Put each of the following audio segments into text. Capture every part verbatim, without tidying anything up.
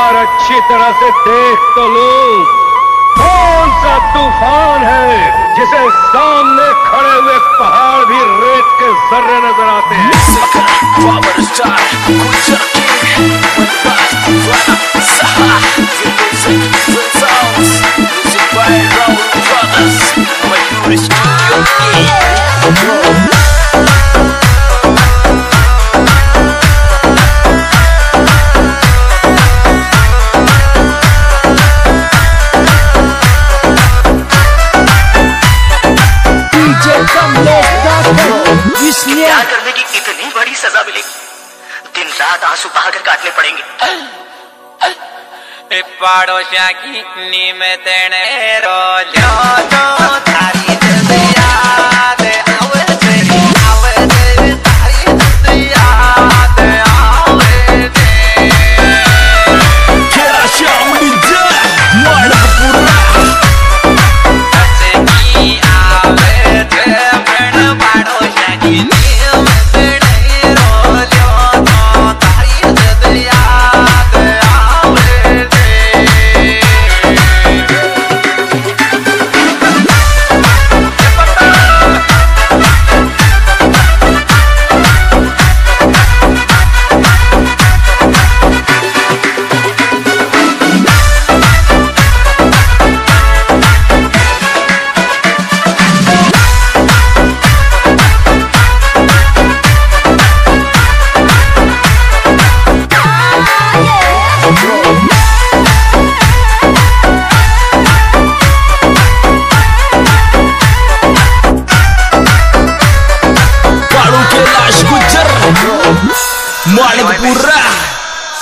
और अच्छी तरह से देख तो लो कौन सा तूफान है जिसे सामने खड़े हुए पहाड़ भी रेत के जर्रे नजर आते हैं। क्या करने की इतनी बड़ी सजा मिलेगी, दिन रात आंसू बहाकर काटने पड़ेंगे। पड़ोसिया की नीम तेने रो जो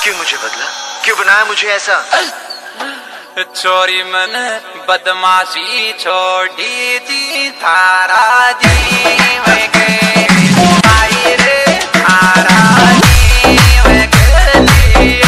क्यों मुझे बदला, क्यों बनाया मुझे ऐसा। छोरी मन बदमाशी छोड़ी थी थारा जीव के थारा जीव के लिए।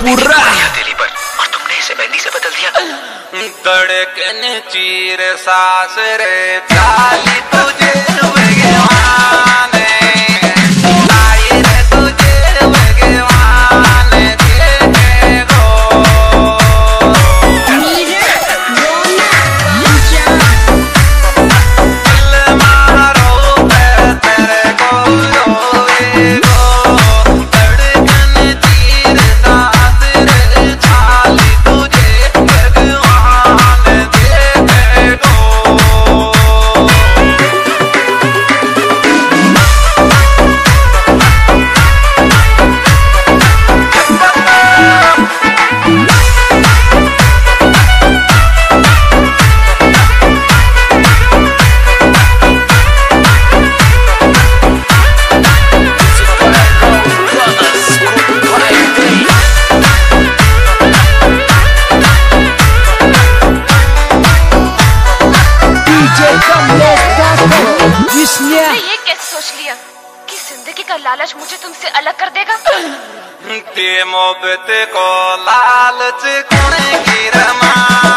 पूरा दिली पर और तुमने इसे मेहंदी से बदल दिया। धड़कन चीर सास रे चाली तुझे भगवान लालच मुझे तुमसे अलग कर देगा। मोहब्बत को लालच कौन की रमा